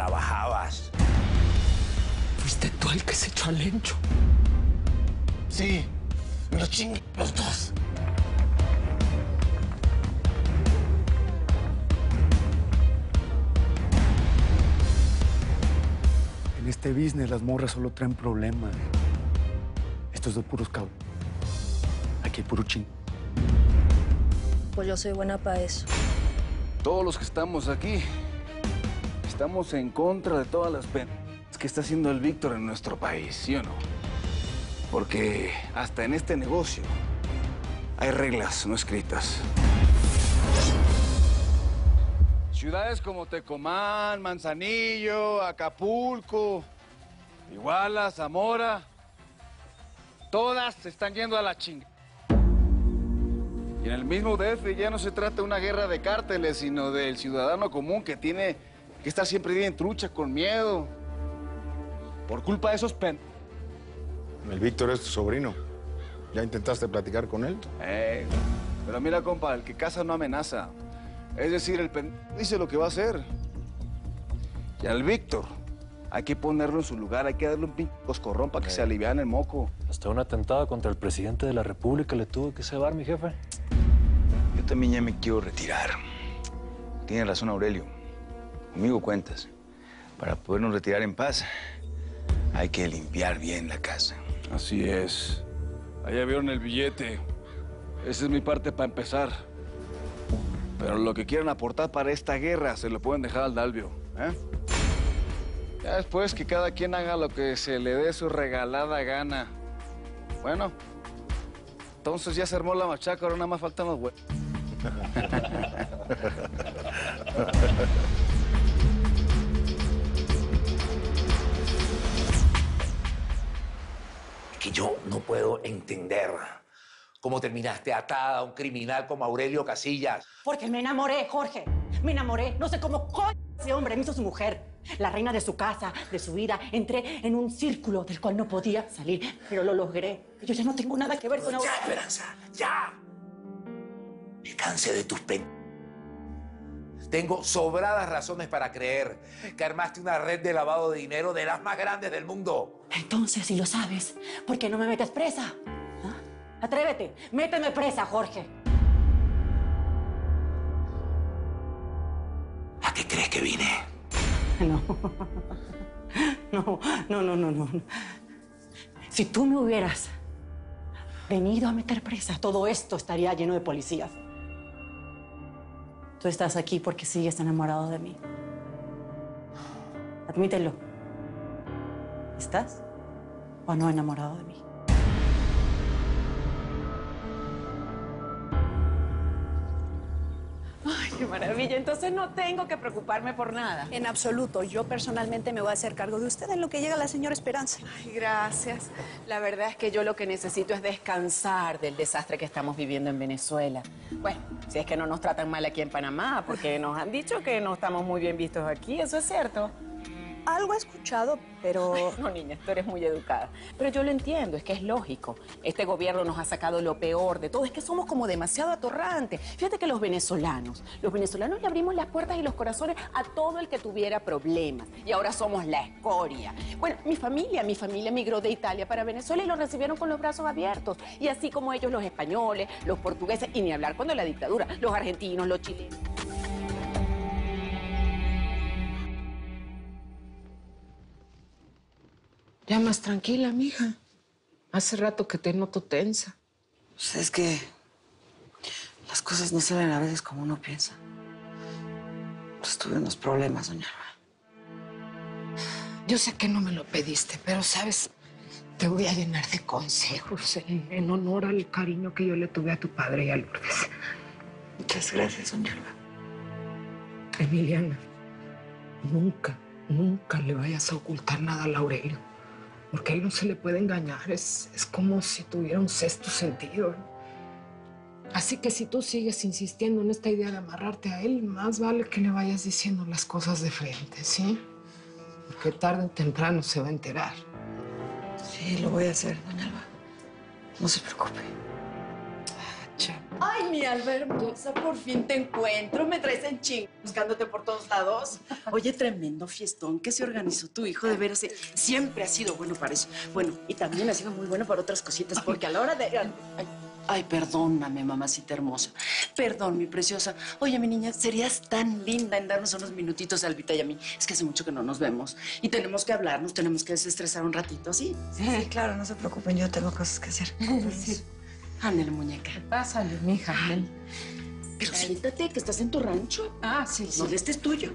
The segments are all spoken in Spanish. trabajabas. ¿Fuiste tú el que se echó al encho? Sí, me lo chingué los dos. En este business las morras solo traen problemas. Esto es de puros cabos. Aquí hay puro ching. Pues yo soy buena para eso. Todos los que estamos aquí estamos en contra de todas las penas que está haciendo el Víctor en nuestro país, ¿sí o no? Porque hasta en este negocio hay reglas no escritas. Ciudades como Tecomán, Manzanillo, Acapulco, Iguala, Zamora, todas se están yendo a la chinga. Y en el mismo DF ya no se trata de una guerra de cárteles, sino del ciudadano común que tiene que estar siempre bien trucha, con miedo, por culpa de esos pen. El Víctor es tu sobrino. ¿Ya intentaste platicar con él? Pero mira, compa, el que caza no amenaza. Es decir, el pen dice lo que va a hacer. Y al Víctor hay que ponerlo en su lugar, hay que darle un pinche coscorrón para que se aliviane el moco. Hasta un atentado contra el presidente de la República le tuvo que cebar, mi jefe. Yo también ya me quiero retirar. Tiene razón Aurelio. Conmigo cuentas. Para podernos retirar en paz, hay que limpiar bien la casa. Así es. Allá vieron el billete. Esa es mi parte para empezar. Pero lo que quieran aportar para esta guerra se lo pueden dejar al Dalvio, ¿eh? Ya después que cada quien haga lo que se le dé su regalada gana. Bueno, entonces ya se armó la machaca, ahora nada más faltan los güeyes. Es que yo no puedo entender cómo terminaste atada a un criminal como Aurelio Casillas. Porque me enamoré, Jorge. Me enamoré. No sé cómo coño ese hombre me hizo su mujer. La reina de su casa, de su vida. Entré en un círculo del cual no podía salir, pero lo logré. Yo ya no tengo nada que ver con... ¡Ya, Esperanza! ¡Ya! Me cansé de tus pen... Tengo sobradas razones para creer que armaste una red de lavado de dinero de las más grandes del mundo. Entonces, si lo sabes, ¿por qué no me metes presa? ¿Ah? Atrévete, méteme presa, Jorge. ¿A qué crees que vine? No. No. Si tú me hubieras venido a meter presa, todo esto estaría lleno de policías. Tú estás aquí porque sigues enamorado de mí. Admítelo. ¿Estás o no enamorado de mí? ¡Qué maravilla! Entonces no tengo que preocuparme por nada. En absoluto. Yo personalmente me voy a hacer cargo de usted en lo que llega la señora Esperanza. Ay, gracias. La verdad es que yo lo que necesito es descansar del desastre que estamos viviendo en Venezuela. Bueno, si es que no nos tratan mal aquí en Panamá, porque nos han dicho que no estamos muy bien vistos aquí. ¿Eso es cierto? Algo he escuchado, pero... Ay, no, niña, tú eres muy educada. Pero yo lo entiendo, es que es lógico. Este gobierno nos ha sacado lo peor de todo. Es que somos como demasiado atorrantes. Fíjate que los venezolanos le abrimos las puertas y los corazones a todo el que tuviera problemas. Y ahora somos la escoria. Bueno, mi familia migró de Italia para Venezuela y los recibieron con los brazos abiertos. Y así como ellos, los españoles, los portugueses, y ni hablar cuando la dictadura, los argentinos, los chilenos. Ya más tranquila, mija. Hace rato que te noto tensa. Pues es que las cosas no salen a veces como uno piensa. Pues tuve unos problemas, doña Alba. Yo sé que no me lo pediste, pero, ¿sabes? Te voy a llenar de consejos en honor al cariño que yo le tuve a tu padre y a Lourdes. Muchas gracias, doña Alba. Emiliana, nunca le vayas a ocultar nada a Aurelio. Porque él no se le puede engañar. Es como si tuviera un sexto sentido. Así que si tú sigues insistiendo en esta idea de amarrarte a él, más vale que le vayas diciendo las cosas de frente, ¿sí? Porque tarde o temprano se va a enterar. Sí, lo voy a hacer, doña Alba. No se preocupe. chavo. Ay, mi Alba hermosa, por fin te encuentro. Me traes en ching, buscándote por todos lados. Oye, tremendo fiestón que se organizó tu hijo, de veras. Siempre ha sido bueno para eso. Bueno, y también ha sido muy bueno para otras cositas, porque a la hora de... Ay, perdóname, mamacita hermosa. Perdón, mi preciosa. Oye, mi niña, serías tan linda en darnos unos minutitos a Albita y a mí. Es que hace mucho que no nos vemos. Y tenemos que hablarnos, tenemos que desestresar un ratito, ¿sí? Sí, sí, claro, no se preocupen, yo tengo cosas que hacer. Sí. Ándale, muñeca. Pásale, mija. Pero siéntate, que estás en tu rancho. Ah, sí, sí. No, este es tuyo.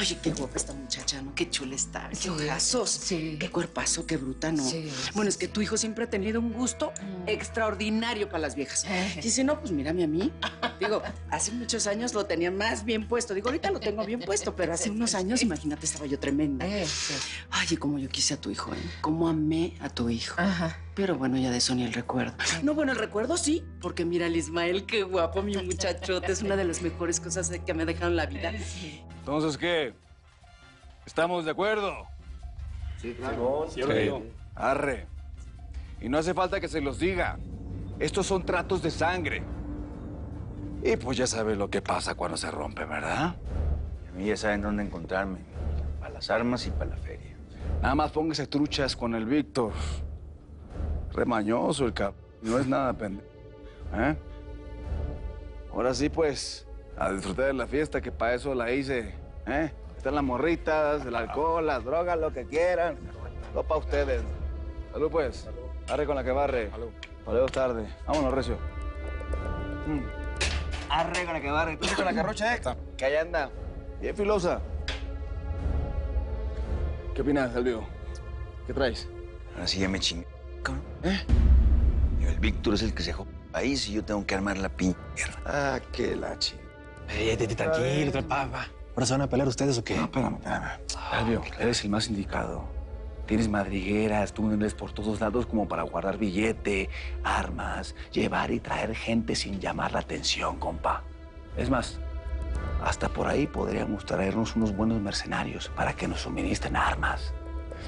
Oye, qué guapa esta muchacha, ¿no? Qué chula está. Qué ojazos. Sí. Qué cuerpazo, qué bruta, ¿no? Sí. Bueno, es que tu hijo siempre ha tenido un gusto extraordinario para las viejas. Y si no, pues mírame a mí. Digo, hace muchos años lo tenía más bien puesto. Digo, ahorita lo tengo bien puesto, pero hace unos años, imagínate, estaba yo tremenda. Sí. Ay, y cómo yo quise a tu hijo, ¿eh? Cómo amé a tu hijo. Ajá. Pero bueno, ya de eso ni el recuerdo. No, bueno, el recuerdo sí, porque mira el Ismael, qué guapo, mi muchachote. Es una de las mejores cosas que me dejaron la vida. Entonces, ¿qué? ¿Estamos de acuerdo? Sí, claro. Sí, yo. Arre. Y no hace falta que se los diga. Estos son tratos de sangre. Y pues ya sabes lo que pasa cuando se rompe, ¿verdad? Y a mí ya saben dónde encontrarme. Para las armas y para la feria. Nada más póngase truchas con el Víctor. Remañoso el cap. No es nada pendejo. ¿Eh? Ahora sí, pues, a disfrutar de la fiesta, que para eso la hice. ¿Eh? Están las morritas, el alcohol, las drogas, lo que quieran. Todo para ustedes. Salud, pues. Salud. Arre con la que barre. Salud. Saludos tarde. Vámonos, Recio. Arre con la que barre. Tú con la carrocha, ¿eh? Que allá anda. Bien filosa. ¿Qué opinas, Dalvio? ¿Qué traes? Ahora sí ya me chingué. ¿Eh? El Víctor es el que se jode el país y yo tengo que armar la pinche guerra. Ah, qué lache. Tranquilo, papá. ¿Ahora se van a pelear ustedes o qué? No, espérame. Albio, eres el más indicado. Tienes madrigueras, túneles por todos lados como para guardar billete, armas, llevar y traer gente sin llamar la atención, compa. Es más, hasta por ahí podríamos traernos unos buenos mercenarios para que nos suministren armas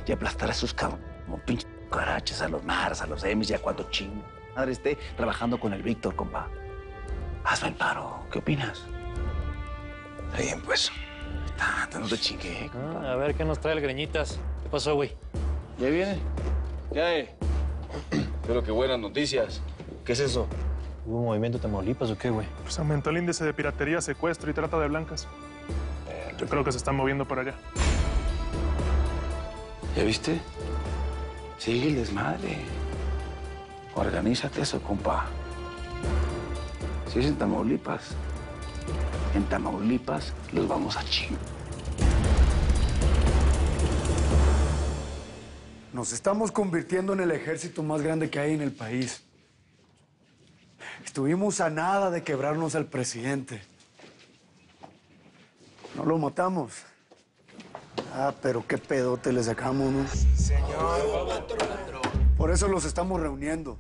y aplastar a esos cabrones como pinche carachas, a los maras, a los emis y a cuanto ching. Madre esté trabajando con el Víctor, compa. Hazme el paro. ¿Qué opinas? Está bien, pues. No te chingue, compa. A ver, ¿qué nos trae el Greñitas? ¿Qué pasó, güey? ¿Ya viene? ¿Qué hay? Pero qué buenas noticias. ¿Qué es eso? ¿Hubo un movimiento de Tamaulipas o qué, güey? Pues aumentó el índice de piratería, secuestro y trata de blancas. Yo creo que se están moviendo para allá. ¿Ya viste? Sigue el desmadre. Organízate eso, compa. Si es en Tamaulipas los vamos a chingar. Nos estamos convirtiendo en el ejército más grande que hay en el país. Estuvimos a nada de quebrarnos al presidente. No lo matamos. Ah, pero qué pedote le sacamos, ¿no? Sí, señor. Por eso los estamos reuniendo.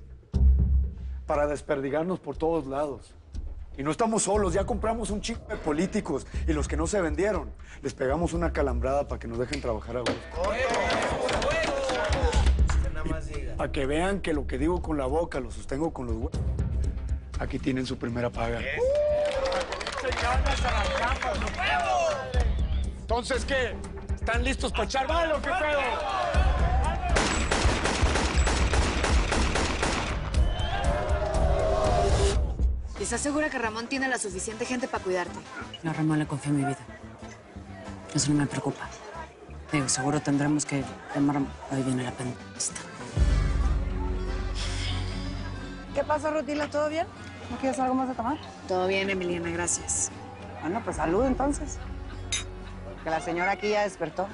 Para desperdigarnos por todos lados. Y no estamos solos, ya compramos un chingo de políticos. Y los que no se vendieron, les pegamos una calambrada para que nos dejen trabajar a gusto. Para que vean que lo que digo con la boca lo sostengo con los huevos. Aquí tienen su primera paga. Entonces, ¿qué? ¿Están listos para echar bala o qué pedo? ¿Estás segura que Ramón tiene la suficiente gente para cuidarte? No, Ramón le confío en mi vida. Eso no me preocupa. Digo, seguro tendremos que llamar a... Ahí viene la pendejista. ¿Qué pasó, Rutila? ¿Todo bien? ¿No quieres algo más de tomar? Todo bien, Emiliana, gracias. Bueno, pues salud entonces. Que la señora aquí ya despertó.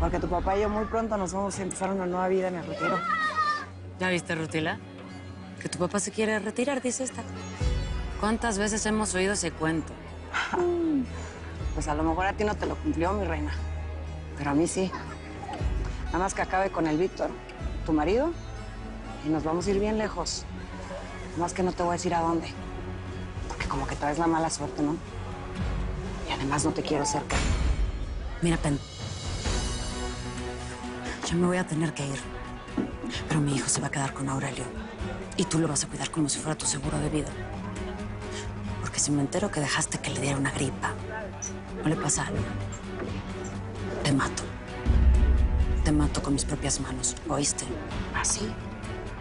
Porque tu papá y yo muy pronto nos vamos a empezar una nueva vida en el retiro. ¿Ya viste, Rutila? Que tu papá se quiere retirar, dice esta. ¿Cuántas veces hemos oído ese cuento? Pues a lo mejor a ti no te lo cumplió, mi reina. Pero a mí sí. Nada más que acabe con el Víctor, tu marido, y nos vamos a ir bien lejos. Nada más que no te voy a decir a dónde. Porque como que traes la mala suerte, ¿no? Y además no te quiero cerca. Mira, Pen. Yo me voy a tener que ir. Pero mi hijo se va a quedar con Aurelio. Y tú lo vas a cuidar como si fuera tu seguro de vida. Porque si me entero que dejaste que le diera una gripa, no le pasa algo, te mato. Te mato con mis propias manos, ¿oíste? ¿Ah, sí?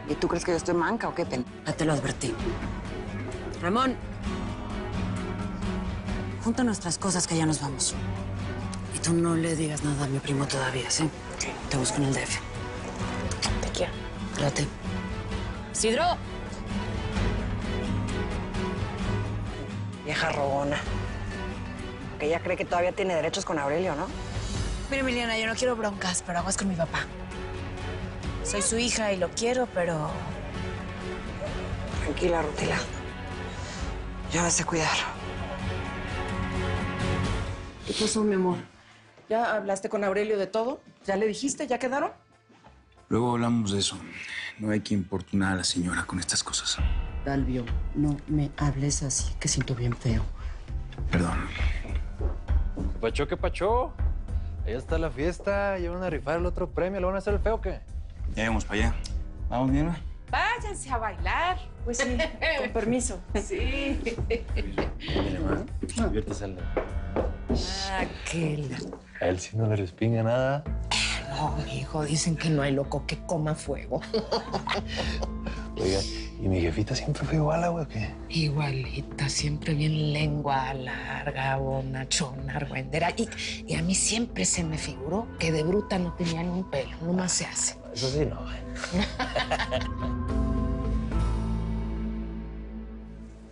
¿Y tú crees que yo estoy manca o qué, Pen? Ya te lo advertí. Ramón, junta nuestras cosas que ya nos vamos. Y tú no le digas nada a mi primo todavía, ¿sí? Sí. Te busco en el DF. Te quiero. Espérate. ¡Isidro! Vieja rogona. Que ella cree que todavía tiene derechos con Aurelio, ¿no? Mira, Emiliana, yo no quiero broncas, pero aguas con mi papá. Soy su hija y lo quiero, pero... Tranquila, Rutila. Yo me sé cuidar. ¿Qué pasó, mi amor? ¿Ya hablaste con Aurelio de todo? ¿Ya le dijiste? ¿Ya quedaron? Luego hablamos de eso. No hay que importunar a la señora con estas cosas. Dalvio, no me hables así, que siento bien feo. Perdón. ¿Qué pacho, qué pacho? Allá está la fiesta, ya van a rifar el otro premio. ¿Lo van a hacer el feo o qué? Ya vamos para allá. ¿Vamos, Nina? Váyanse a bailar. Pues sí, con permiso. Sí. Diviértesela. Ah, qué lindo. A él sí no le respinga nada. No, hijo, dicen que no hay loco que coma fuego. Oiga, ¿y mi jefita siempre fue iguala, güey, o qué? Igualita, siempre bien lengua larga, bonachona, argüendera. Y a mí siempre se me figuró que de bruta no tenía ni un pelo, nomás se hace. Eso sí, no, güey.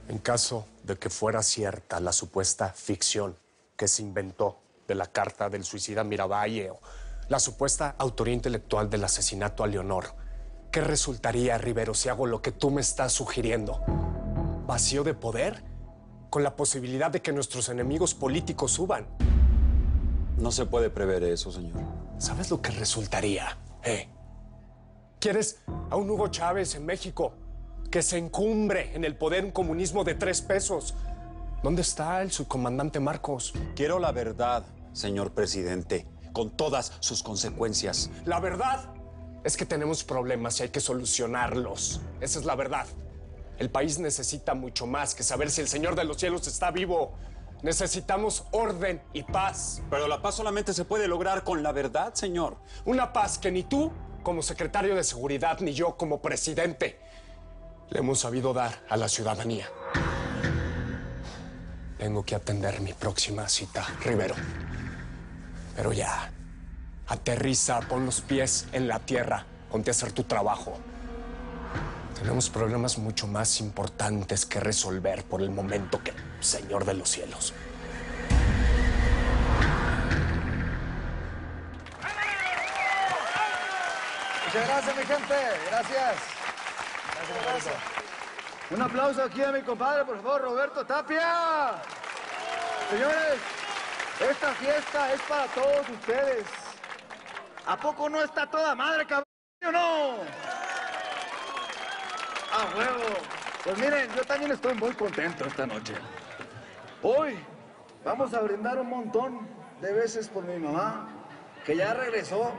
En caso de que fuera cierta la supuesta ficción que se inventó de la carta del suicida Miravalle o la supuesta autoría intelectual del asesinato a Leonor, ¿qué resultaría, Rivero, si hago lo que tú me estás sugiriendo? ¿Vacío de poder? Con la posibilidad de que nuestros enemigos políticos suban. No se puede prever eso, señor. ¿Sabes lo que resultaría? ¿Quieres a un Hugo Chávez en México que se encumbre en el poder un comunismo de 3 pesos? ¿Dónde está el subcomandante Marcos? Quiero la verdad, señor presidente, con todas sus consecuencias. La verdad es que tenemos problemas y hay que solucionarlos. Esa es la verdad. El país necesita mucho más que saber si el Señor de los Cielos está vivo. Necesitamos orden y paz. Pero la paz solamente se puede lograr con la verdad, señor. Una paz que ni tú, como secretario de Seguridad, ni yo, como presidente, le hemos sabido dar a la ciudadanía. Tengo que atender mi próxima cita, Rivero. Pero ya, aterriza, pon los pies en la tierra, ponte a hacer tu trabajo. Tenemos problemas mucho más importantes que resolver por el momento que el Señor de los Cielos. Muchas gracias, mi gente. Gracias. Gracias. Un aplauso aquí a mi compadre, por favor, Roberto Tapia. Señores, esta fiesta es para todos ustedes. ¿A poco no está toda madre, cabrón, o no? ¡A huevo! Pues miren, yo también estoy muy contento esta noche. Hoy vamos a brindar un montón de veces por mi mamá, que ya regresó.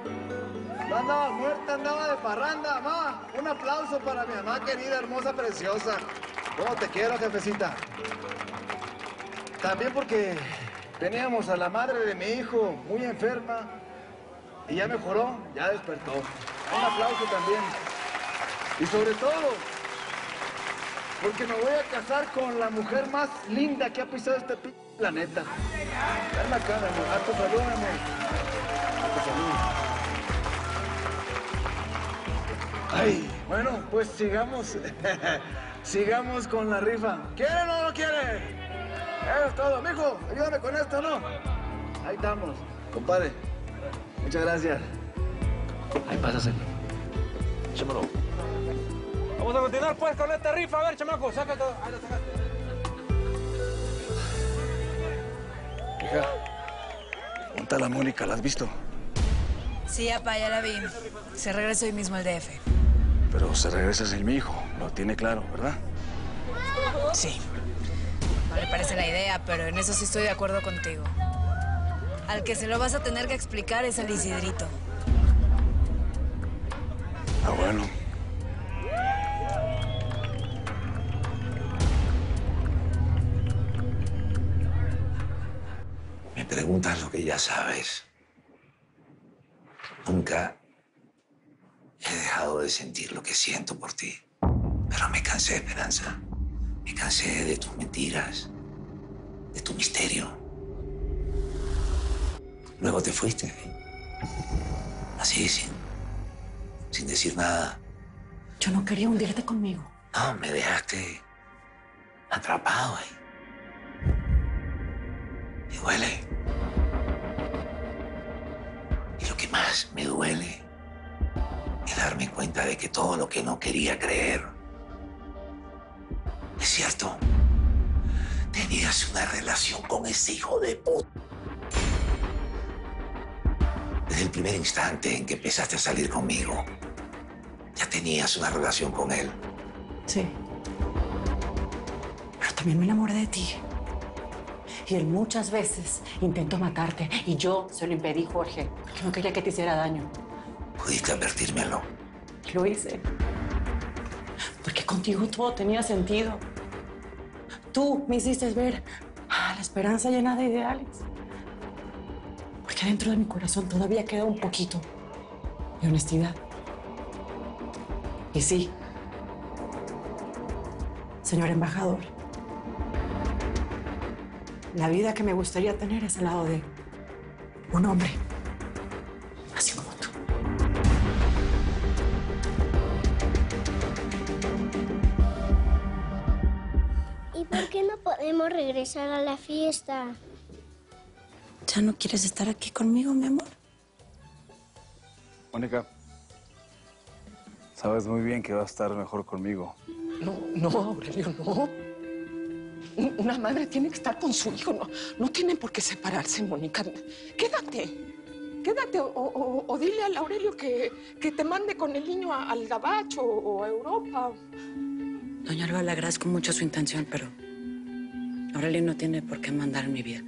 No andaba muerta, andaba de parranda, mamá. Un aplauso para mi mamá querida, hermosa, preciosa. ¿Cómo te quiero, jefecita? También porque... teníamos a la madre de mi hijo muy enferma y ya mejoró, ya despertó. Un aplauso también. Y sobre todo, porque me voy a casar con la mujer más linda que ha pisado este planeta. Dame acá, mi amor. Hasta salúdame. Hasta salúdame. Ay, bueno, pues sigamos. Sigamos con la rifa. ¿Quieren o no quieren? Eso es todo, mijo. Ayúdame con esto, ¿no? Ahí estamos. Compadre, muchas gracias. Ahí pásaselo. Échamelo. Vamos a continuar, pues, con esta rifa. A ver, chamaco, saca todo. Ahí lo sacaste. Hija, ¿dónde está la Mónica? ¿La has visto? Sí, papá, ya la vi. Se regresa hoy mismo al DF. Pero se regresa sin mi hijo. Lo tiene claro, ¿verdad? Sí. No me parece la idea, pero en eso sí estoy de acuerdo contigo. Al que se lo vas a tener que explicar es al Isidrito. Está bueno. Me preguntas lo que ya sabes. Nunca he dejado de sentir lo que siento por ti. Pero me cansé, Esperanza. Me cansé de tus mentiras, de tu misterio. Luego te fuiste, ¿eh? Así, sin decir nada. Yo no quería hundirte conmigo. No, me dejaste atrapado ahí. Me duele. Y lo que más me duele es darme cuenta de que todo lo que no quería creer es cierto. Tenías una relación con ese hijo de puta. Desde el primer instante en que empezaste a salir conmigo, ya tenías una relación con él. Sí. Pero también me enamoré de ti. Y él muchas veces intentó matarte. Y yo se lo impedí, Jorge, porque no quería que te hiciera daño. Pudiste advertírmelo. Lo hice. Porque contigo todo tenía sentido. Tú me hiciste ver a la esperanza llena de ideales. Porque dentro de mi corazón todavía queda un poquito de honestidad. Y sí, señor embajador, la vida que me gustaría tener es al lado de un hombre, así como tú. ¿Y por qué no podemos regresar a la fiesta? ¿Ya no quieres estar aquí conmigo, mi amor? Mónica, sabes muy bien que va a estar mejor conmigo. No, no, Aurelio, no. Una madre tiene que estar con su hijo. No, no tienen por qué separarse, Mónica. Quédate o dile al Aurelio que te mande con el niño al gabacho o a Europa. Doña Elba, le agradezco mucho su intención, pero Aurelio no tiene por qué mandar en mi vida.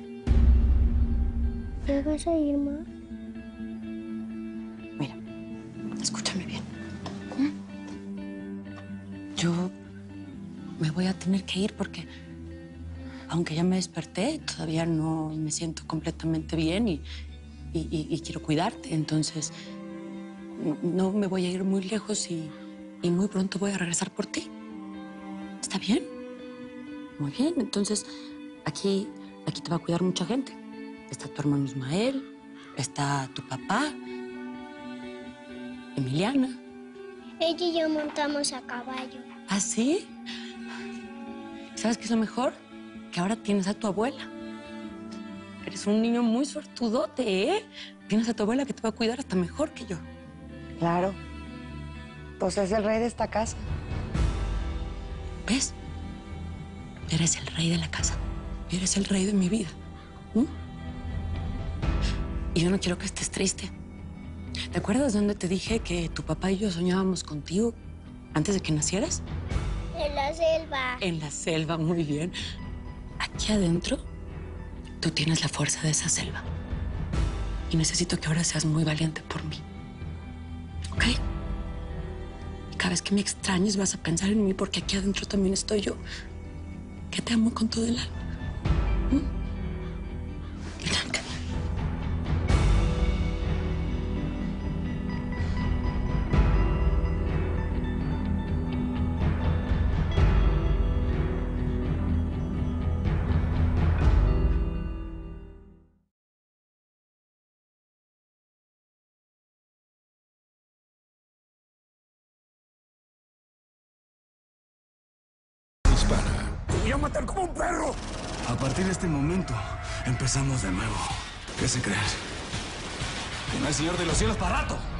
¿Me vas a ir más? Mira, escúchame bien. Yo me voy a tener que ir porque, aunque ya me desperté, todavía no me siento completamente bien y quiero cuidarte. Entonces, no me voy a ir muy lejos y muy pronto voy a regresar por ti. ¿Está bien? Muy bien. Entonces, aquí te va a cuidar mucha gente. Está tu hermano Ismael, está tu papá, Emiliana. Ella y yo montamos a caballo. ¿Ah, sí? ¿Sabes qué es lo mejor? Que ahora tienes a tu abuela. Eres un niño muy suertudote, ¿eh? Tienes a tu abuela que te va a cuidar hasta mejor que yo. Claro. Pues es el rey de esta casa. ¿Ves? Eres el rey de la casa. Eres el rey de mi vida. ¿Mm? Y yo no quiero que estés triste. ¿Te acuerdas de donde te dije que tu papá y yo soñábamos contigo antes de que nacieras? En la selva. En la selva, muy bien. Aquí adentro, tú tienes la fuerza de esa selva. Y necesito que ahora seas muy valiente por mí. ¿Ok? Y cada vez que me extrañes vas a pensar en mí porque aquí adentro también estoy yo. Que te amo con todo el alma. Matar como un perro. A partir de este momento, empezamos de nuevo. ¿Qué se creen? Que no hay señor de los cielos para rato.